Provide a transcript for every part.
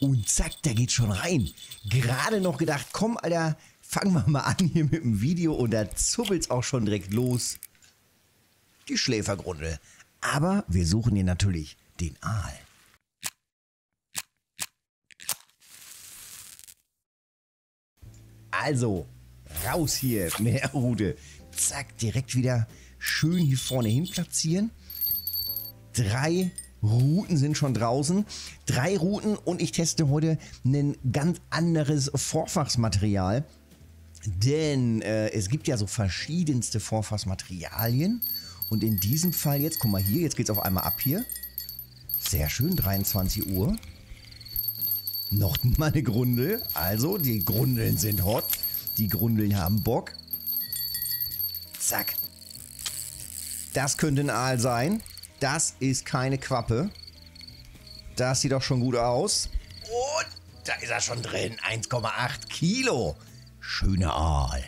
Und zack, der geht schon rein. Gerade noch gedacht, komm, Alter, fangen wir mal an hier mit dem Video. Und da zuppelt's auch schon direkt los. Die Schläfergrundel. Aber wir suchen hier natürlich den Aal. Also, raus hier mit der Rute. Zack, direkt wieder schön hier vorne hin platzieren. 3 Routen sind schon draußen. 3 Routen und ich teste heute ein ganz anderes Vorfachsmaterial. Denn es gibt ja so verschiedenste Vorfachsmaterialien. Und in diesem Fall jetzt, guck mal hier, jetzt geht es auf einmal ab hier. Sehr schön, 23 Uhr. Noch mal eine Grundel. Also, die Grundeln sind hot. Die Grundeln haben Bock. Zack. Das könnte ein Aal sein. Das ist keine Quappe. Das sieht doch schon gut aus. Und da ist er schon drin. 1,8 Kilo. Schöner Aal.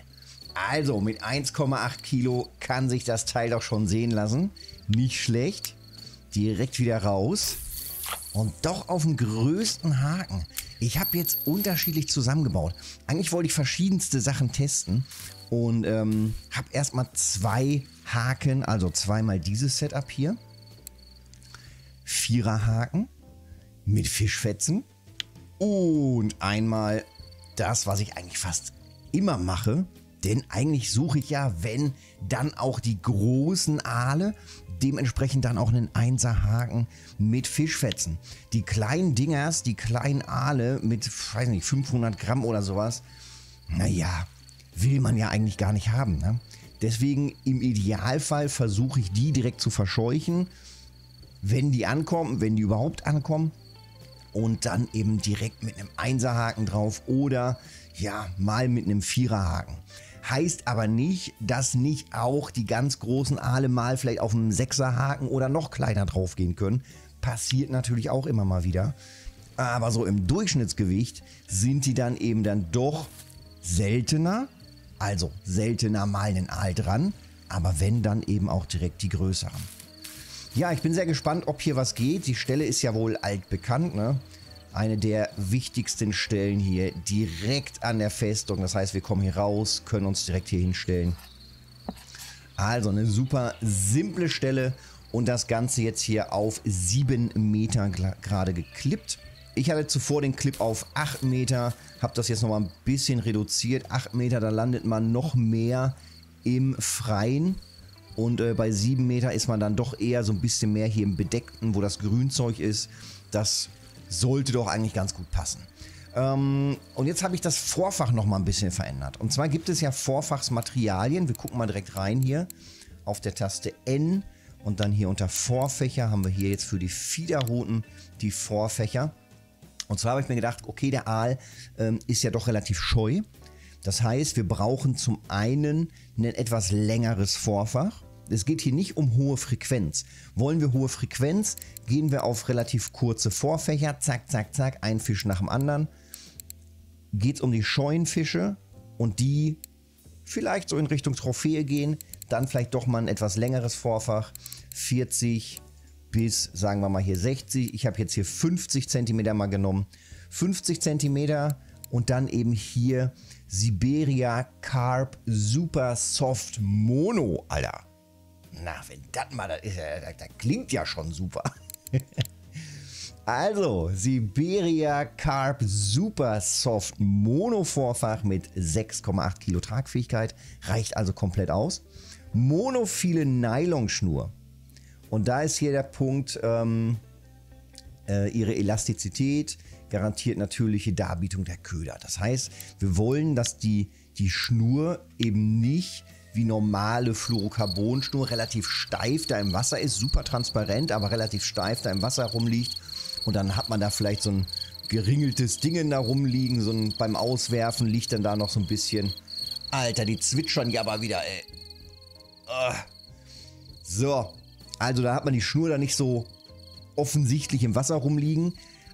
Also, mit 1,8 Kilo kann sich das Teil doch schon sehen lassen. Nicht schlecht. Direkt wieder raus. Und doch auf dem größten Haken. Ich habe jetzt unterschiedlich zusammengebaut. Eigentlich wollte ich verschiedenste Sachen testen. Und habe erstmal 2 Haken. Also zweimal dieses Setup hier. 4er Haken. Mit Fischfetzen. Und einmal das, was ich eigentlich fast immer mache. Denn eigentlich suche ich ja, wenn, dann auch die großen Aale. Dementsprechend dann auch einen 1er Haken mit Fischfetzen. Die kleinen Dingers, die kleinen Aale mit, weiß nicht, 500 Gramm oder sowas, naja, will man ja eigentlich gar nicht haben. Ne? Deswegen im Idealfall versuche ich die direkt zu verscheuchen, wenn die ankommen, wenn die überhaupt ankommen. Und dann eben direkt mit einem 1er Haken drauf oder ja, mal mit einem 4er Haken. Heißt aber nicht, dass nicht auch die ganz großen Aale mal vielleicht auf einem 6er Haken oder noch kleiner drauf gehen können. Passiert natürlich auch immer mal wieder. Aber so im Durchschnittsgewicht sind die dann eben dann doch seltener. Also seltener mal einen Aal dran. Aber wenn, dann eben auch direkt die größeren. Ja, ich bin sehr gespannt, ob hier was geht. Die Stelle ist ja wohl altbekannt, ne? Eine der wichtigsten Stellen hier direkt an der Festung. Das heißt, wir kommen hier raus, können uns direkt hier hinstellen. Also eine super simple Stelle und das Ganze jetzt hier auf 7 Meter gerade geklippt. Ich hatte zuvor den Clip auf 8 Meter, habe das jetzt nochmal ein bisschen reduziert. 8 Meter, da landet man noch mehr im Freien. Und bei 7 Meter ist man dann doch eher so ein bisschen mehr hier im Bedeckten, wo das Grünzeug ist. Das sollte doch eigentlich ganz gut passen. Und jetzt habe ich das Vorfach noch mal ein bisschen verändert. Und zwar gibt es ja Vorfachsmaterialien. Wir gucken mal direkt rein hier auf der Taste N. Und dann hier unter Vorfächer haben wir hier jetzt für die Fiederrouten die Vorfächer. Und zwar habe ich mir gedacht, okay, der Aal ist ja doch relativ scheu. Das heißt, wir brauchen zum einen ein etwas längeres Vorfach. Es geht hier nicht um hohe Frequenz. Wollen wir hohe Frequenz, gehen wir auf relativ kurze Vorfächer. Zack, zack, zack, ein Fisch nach dem anderen. Geht es um die scheuen Fische und die vielleicht so in Richtung Trophäe gehen. Dann vielleicht doch mal ein etwas längeres Vorfach. 40 bis, sagen wir mal hier 60. Ich habe jetzt hier 50 cm mal genommen. 50 cm und dann eben hier Siberia Carp Super Soft Mono, Alter. Na, wenn das mal, das ist ja, das klingt ja schon super. Also, Siberia Carp Super Soft Mono Vorfach mit 6,8 Kilo Tragfähigkeit. Reicht also komplett aus. Monophile Nylonschnur. Und da ist hier der Punkt, ihre Elastizität garantiert natürliche Darbietung der Köder. Das heißt, wir wollen, dass die Schnur eben nicht wie normale Fluorocarbonschnur relativ steif da im Wasser ist, super transparent, aber relativ steif da im Wasser rumliegt und dann hat man da vielleicht so ein geringeltes Ding da rumliegen, so ein, beim Auswerfen liegt dann da noch so ein bisschen, Alter, die zwitschern ja aber wieder, ey. So, also da hat man die Schnur da nicht so offensichtlich im Wasser rumliegen,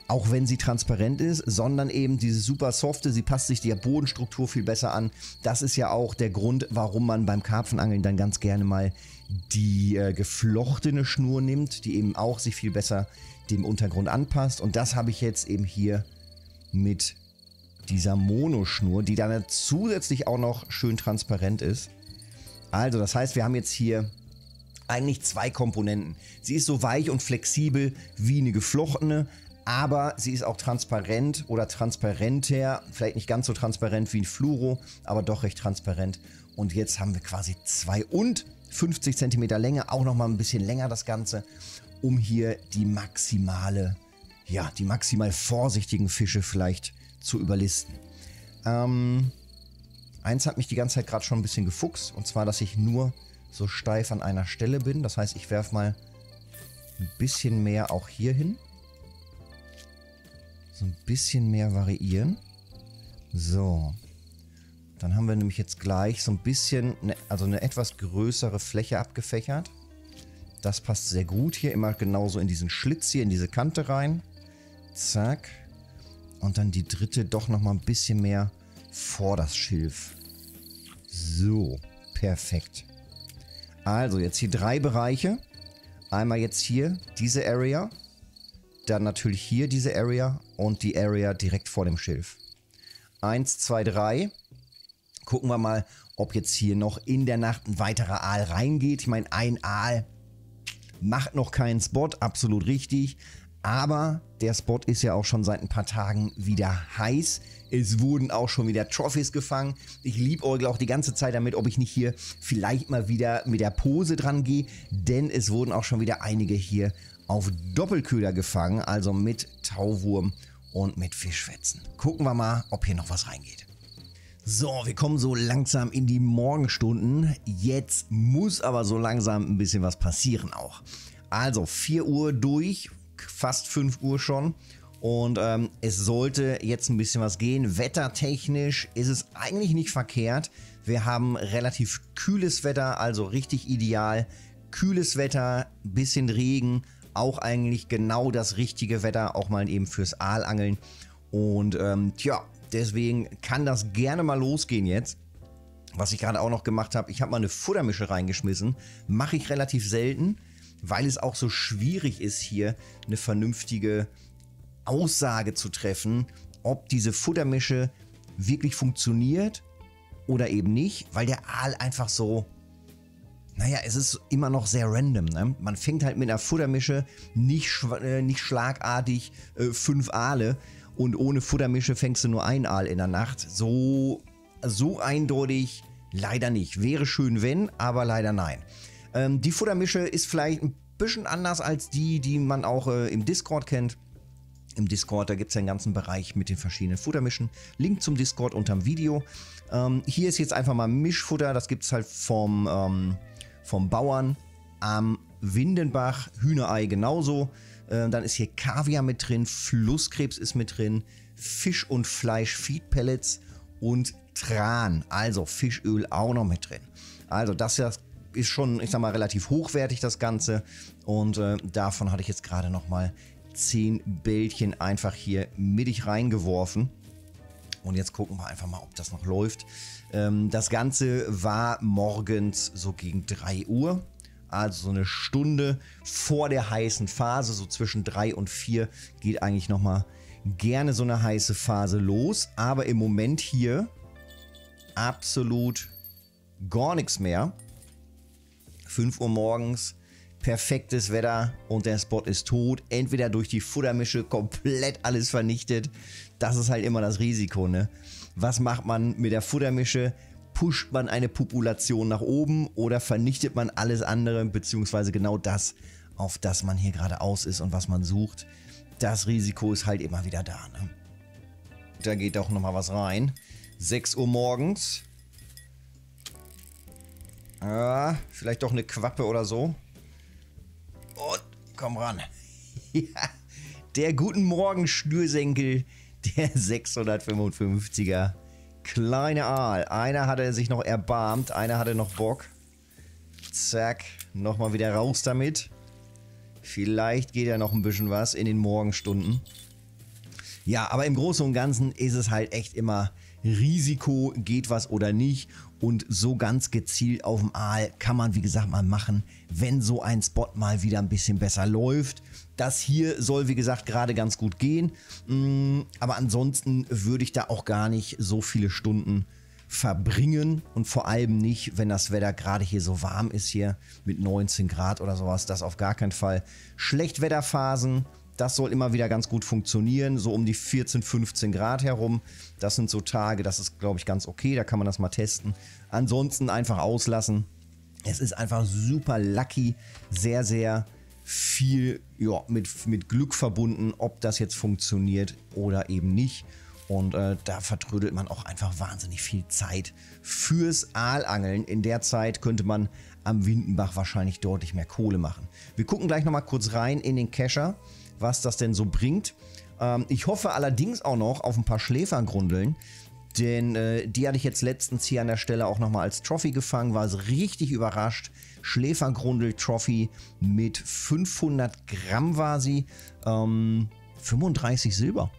auch wenn sie transparent ist, sondern eben diese super softe, sie passt sich der Bodenstruktur viel besser an. Das ist ja auch der Grund, warum man beim Karpfenangeln dann ganz gerne mal die geflochtene Schnur nimmt, die eben auch sich viel besser dem Untergrund anpasst. Und das habe ich jetzt eben hier mit dieser Monoschnur, die dann zusätzlich auch noch schön transparent ist. Also das heißt, wir haben jetzt hier eigentlich zwei Komponenten. Sie ist so weich und flexibel wie eine geflochtene, aber sie ist auch transparent oder transparenter, vielleicht nicht ganz so transparent wie ein Fluoro, aber doch recht transparent. Und jetzt haben wir quasi 52 cm Länge, auch nochmal ein bisschen länger das Ganze, um hier die maximale, ja, die maximal vorsichtigen Fische vielleicht zu überlisten. Eins hat mich die ganze Zeit gerade schon ein bisschen gefuchst, und zwar, dass ich nur so steif an einer Stelle bin. Das heißt, ich werfe mal ein bisschen mehr auch hier hin. So ein bisschen mehr variieren. So. Dann haben wir nämlich jetzt gleich so ein bisschen, also eine etwas größere Fläche abgefächert. Das passt sehr gut hier. Immer genauso in diesen Schlitz hier, in diese Kante rein. Zack. Und dann die dritte doch nochmal ein bisschen mehr vor das Schilf. So. Perfekt. Also jetzt hier drei Bereiche. Einmal jetzt hier diese Area, dann natürlich hier diese Area und die Area direkt vor dem Schilf. 1, 2, 3. Gucken wir mal, ob jetzt hier noch in der Nacht ein weiterer Aal reingeht. Ich meine, ein Aal macht noch keinen Spot, absolut richtig. Aber der Spot ist ja auch schon seit ein paar Tagen wieder heiß. Es wurden auch schon wieder Trophies gefangen. Ich liebäugle auch die ganze Zeit damit, ob ich nicht hier vielleicht mal wieder mit der Pose dran gehe. Denn es wurden auch schon wieder einige hier auf Doppelköder gefangen. Also mit Tauwurm und mit Fischfetzen. Gucken wir mal, ob hier noch was reingeht. So, wir kommen so langsam in die Morgenstunden. Jetzt muss aber so langsam ein bisschen was passieren auch. Also 4 Uhr durch. Fast 5 Uhr schon und es sollte jetzt ein bisschen was gehen. Wettertechnisch ist es eigentlich nicht verkehrt. Wir haben relativ kühles Wetter, also richtig ideal. Kühles Wetter, bisschen Regen, auch eigentlich genau das richtige Wetter, auch mal eben fürs Aalangeln. Und tja, deswegen kann das gerne mal losgehen jetzt. Was ich gerade auch noch gemacht habe, ich habe mal eine Futtermische reingeschmissen, mache ich relativ selten, weil es auch so schwierig ist, hier eine vernünftige Aussage zu treffen, ob diese Futtermische wirklich funktioniert oder eben nicht, weil der Aal einfach so, naja, es ist immer noch sehr random, ne? Man fängt halt mit einer Futtermische nicht schlagartig 5 Aale und ohne Futtermische fängst du nur einen Aal in der Nacht. So eindeutig leider nicht. Wäre schön, wenn, aber leider nein. Die Futtermische ist vielleicht ein bisschen anders als die, die man auch im Discord kennt. Im Discord, da gibt es ja einen ganzen Bereich mit den verschiedenen Futtermischen. Link zum Discord unterm Video. Hier ist jetzt einfach mal Mischfutter. Das gibt es halt vom Bauern am Windenbach. Hühnerei genauso. Dann ist hier Kaviar mit drin. Flusskrebs ist mit drin. Fisch und Fleisch, Feed Pellets und Tran. Also Fischöl auch noch mit drin. Also das ist ja ist schon, ich sag mal, relativ hochwertig das Ganze und davon hatte ich jetzt gerade nochmal 10 Bällchen einfach hier mittig reingeworfen und jetzt gucken wir einfach mal, ob das noch läuft. Das Ganze war morgens so gegen 3 Uhr, also so eine Stunde vor der heißen Phase, so zwischen 3 und 4 geht eigentlich nochmal gerne so eine heiße Phase los, aber im Moment hier absolut gar nichts mehr. 5 Uhr morgens, perfektes Wetter und der Spot ist tot. Entweder durch die Futtermische komplett alles vernichtet. Das ist halt immer das Risiko, ne? Was macht man mit der Futtermische? Pusht man eine Population nach oben oder vernichtet man alles andere, beziehungsweise genau das, auf das man hier gerade aus ist und was man sucht? Das Risiko ist halt immer wieder da, ne? Da geht auch nochmal was rein. 6 Uhr morgens. Ah, vielleicht doch eine Quappe oder so. Und komm ran. Ja, der Guten Morgen Schnürsenkel, der 655er. Kleine Aal. Einer hatte sich noch erbarmt, einer hatte noch Bock. Zack, nochmal wieder raus damit. Vielleicht geht ja noch ein bisschen was in den Morgenstunden. Ja, aber im Großen und Ganzen ist es halt echt immer Risiko, geht was oder nicht. Und so ganz gezielt auf dem Aal kann man, wie gesagt, mal machen, wenn so ein Spot mal wieder ein bisschen besser läuft. Das hier soll, wie gesagt, gerade ganz gut gehen. Aber ansonsten würde ich da auch gar nicht so viele Stunden verbringen und vor allem nicht, wenn das Wetter gerade hier so warm ist hier mit 19 Grad oder sowas, das auf gar keinen Fall. Schlechtwetterphasen, das soll immer wieder ganz gut funktionieren, so um die 14, 15 Grad herum. Das sind so Tage, das ist, glaube ich, ganz okay, da kann man das mal testen. Ansonsten einfach auslassen. Es ist einfach super lucky, sehr, sehr viel mit Glück verbunden, ob das jetzt funktioniert oder eben nicht. Und da vertrödelt man auch einfach wahnsinnig viel Zeit fürs Aalangeln. In der Zeit könnte man am Windenbach wahrscheinlich deutlich mehr Kohle machen. Wir gucken gleich nochmal kurz rein in den Kescher, was das denn so bringt. Ich hoffe allerdings auch noch auf ein paar Schläfergrundeln, denn die hatte ich jetzt letztens hier an der Stelle auch nochmal als Trophy gefangen, war es richtig überrascht. Schläfergrundel-Trophy mit 500 Gramm war sie, 35 Silber.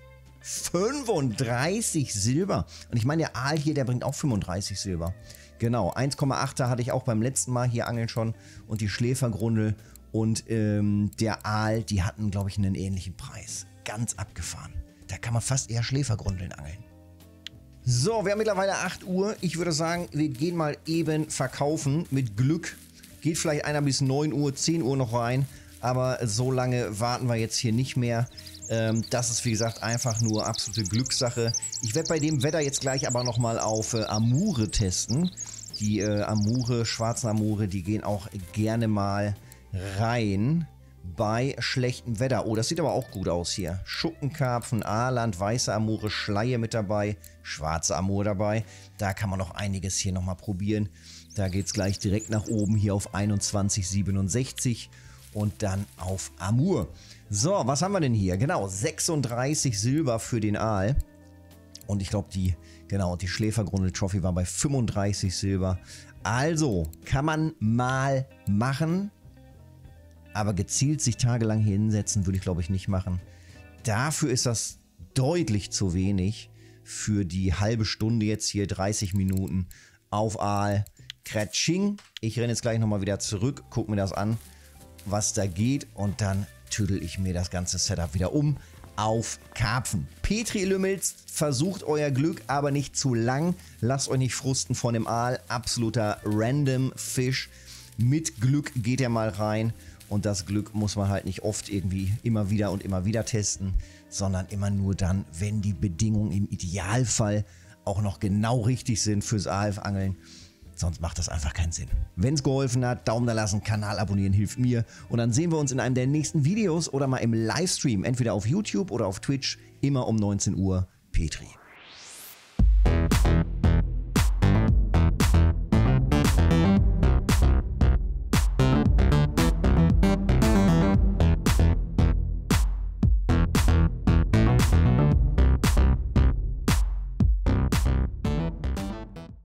35 Silber. Und ich meine, der Aal hier, der bringt auch 35 Silber. Genau, 1,8er hatte ich auch beim letzten Mal hier angeln schon. Und die Schläfergrundel und der Aal, die hatten, glaube ich, einen ähnlichen Preis. Ganz abgefahren. Da kann man fast eher Schläfergrundeln angeln. So, wir haben mittlerweile 8 Uhr. Ich würde sagen, wir gehen mal eben verkaufen. Mit Glück geht vielleicht einer bis 9 Uhr, 10 Uhr noch rein. Aber so lange warten wir jetzt hier nicht mehr. Das ist, wie gesagt, einfach nur absolute Glückssache. Ich werde bei dem Wetter jetzt gleich aber nochmal auf Amure testen. Die Amure, schwarzen Amure, die gehen auch gerne mal rein bei schlechtem Wetter. Oh, das sieht aber auch gut aus hier. Schuppenkarpfen, Aaland, weiße Amure, Schleie mit dabei, schwarze Amure dabei. Da kann man noch einiges hier nochmal probieren. Da geht es gleich direkt nach oben hier auf 21,67 und dann auf Amur. So, was haben wir denn hier? Genau, 36 Silber für den Aal. Und ich glaube, die Schläfergrundel-Trophy war bei 35 Silber. Also, kann man mal machen. Aber gezielt sich tagelang hier hinsetzen, würde ich, glaube ich, nicht machen. Dafür ist das deutlich zu wenig. Für die halbe Stunde jetzt hier, 30 Minuten auf Aal. Kretsching. Ich renne jetzt gleich nochmal wieder zurück, guck mir das an, was da geht. Und dann tüdel ich mir das ganze Setup wieder um auf Karpfen. Petri-Lümmels, versucht euer Glück, aber nicht zu lang. Lasst euch nicht frusten von dem Aal. Absoluter Random-Fisch. Mit Glück geht er mal rein. Und das Glück muss man halt nicht oft irgendwie immer wieder und immer wieder testen, sondern immer nur dann, wenn die Bedingungen im Idealfall auch noch genau richtig sind fürs Aalangeln. Sonst macht das einfach keinen Sinn. Wenn es geholfen hat, Daumen da lassen, Kanal abonnieren hilft mir. Und dann sehen wir uns in einem der nächsten Videos oder mal im Livestream. Entweder auf YouTube oder auf Twitch. Immer um 19 Uhr. Petri.